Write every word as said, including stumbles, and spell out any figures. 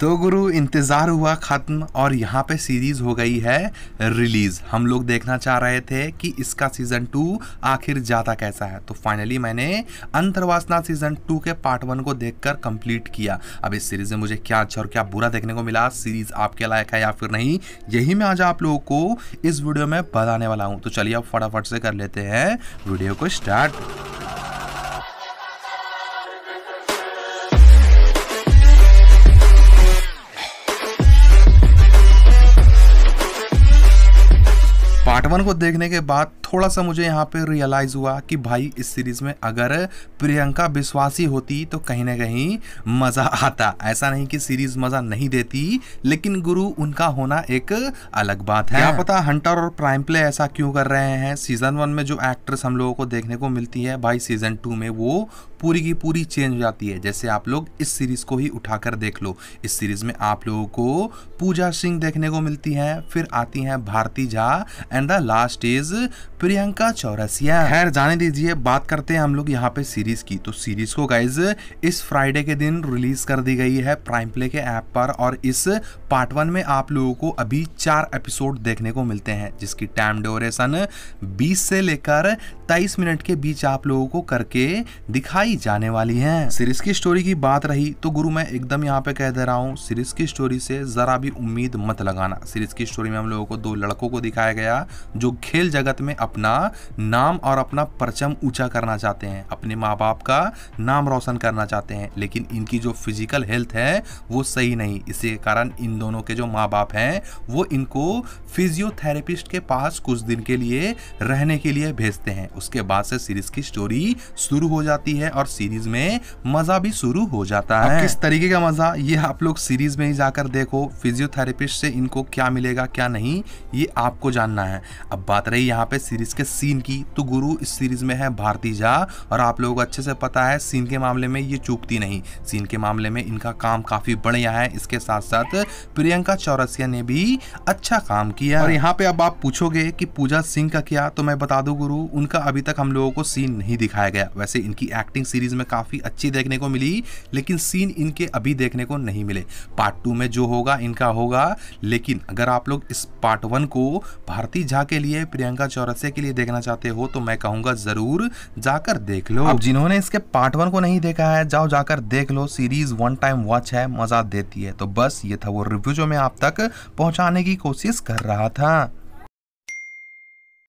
तो गुरु इंतज़ार हुआ ख़त्म और यहाँ पे सीरीज़ हो गई है रिलीज़। हम लोग देखना चाह रहे थे कि इसका सीज़न टू आखिर जाता कैसा है। तो फाइनली मैंने अंतर्वासना सीज़न टू के पार्ट वन को देखकर कंप्लीट किया। अब इस सीरीज़ में मुझे क्या अच्छा और क्या बुरा देखने को मिला, सीरीज़ आपके लायक है या फिर नहीं, यही मैं आज आप लोगों को इस वीडियो में बताने वाला हूँ। तो चलिए अब फटाफट से कर लेते हैं वीडियो को स्टार्ट। पार्ट वन को देखने के बाद थोड़ा सा मुझे यहाँ पे रियलाइज़ हुआ कि भाई इस सीरीज़ में अगर प्रियंका विश्वासी होती तो कहीं ना कहीं मज़ा आता। ऐसा नहीं कि सीरीज़ मज़ा नहीं देती, लेकिन गुरु उनका होना एक अलग बात है। क्या पता हंटर और प्राइम प्ले ऐसा क्यों कर रहे हैं। सीज़न वन में जो एक्ट्रेस हम लोगों को देखने को मिलती है, भाई सीज़न टू में वो पूरी की पूरी चेंज हो जाती है। जैसे आप लोग इस सीरीज़ को ही उठाकर देख लो, इस सीरीज़ में आप लोगों को पूजा सिंह देखने को मिलती हैं, फिर आती हैं Bharti Jha and the last is Priyanka Chaurasia. खैर जाने दीजिए, बात करते हैं हम लोग यहाँ पे सीरीज़ की। तो सीरीज़ को गाइज इस फ्राइडे के दिन रिलीज़ कर दी गई है प्राइम प्ले के ऐप पर, और इस पार्ट वन में आप लोगों को अभी चार एपिसोड देखने को मिलते हैं, जिसकी टाइम ड्यूरेशन बीस से लेकर तेईस मिनट के बीच आप लोगों को करके दिखाई जाने वाली है। सीरीज़ की स्टोरी की बात रही तो गुरु मैं एकदम यहाँ पे कह दे रहा हूँ, सीरीज़ की स्टोरी से ज़रा भी उम्मीद मत लगाना। सीरीज़ की स्टोरी में हम लोगों को दो लड़कों को दिखाया गया जो खेल जगत में अपना नाम और अपना परचम ऊंचा करना चाहते हैं, अपने माँ बाप का नाम रोशन करना चाहते हैं, लेकिन इनकी जो फिजिकल हेल्थ है वो सही नहीं। इसी के कारण इन दोनों के जो माँ बाप हैं वो इनको फिजियोथेरेपिस्ट के पास कुछ दिन के लिए रहने के लिए भेजते हैं। उसके बाद से सीरीज़ की स्टोरी शुरू हो जाती है और सीरीज़ में मज़ा भी शुरू हो जाता है। किस तरीके का मज़ा, ये आप लोग सीरीज़ में ही जाकर देखो। फिजियोथेरेपिस्ट से इनको क्या मिलेगा क्या नहीं, ये आपको जानना है। अब बात रही यहाँ पे सीरीज़ के सीन की, तो गुरु इस सीरीज़ में है भारती झा, और आप लोगों को अच्छे से पता है सीन के मामले में ये चूकती नहीं। सीन के मामले में इनका काम काफ़ी बढ़िया है। इसके साथ साथ प्रियंका चौरसिया ने भी अच्छा काम किया। और यहाँ पे अब आप पूछोगे कि पूजा सिंह का क्या, तो मैं बता दूँ गुरु, उनका अभी तक हम लोगों को सीन नहीं दिखाया गया। वैसे इनकी एक्टिंग सीरीज़ में काफ़ी अच्छी देखने को मिली, लेकिन सीन इनके अभी देखने को नहीं मिले। पार्ट टू में जो होगा इनका होगा, लेकिन अगर आप लोग इस पार्ट वन को भारती झा के लिए प्रियंका चौरसिया के लिए देखना चाहते हो तो मैं कहूंगा जरूर जाकर देख लो। अब जिन्होंने इसके पार्ट वन को नहीं देखा है, जाओ जाकर देख लो। सीरीज वन टाइम वॉच है, मजा देती है। तो बस ये था वो रिव्यू जो मैं आप तक पहुंचाने की कोशिश कर रहा था।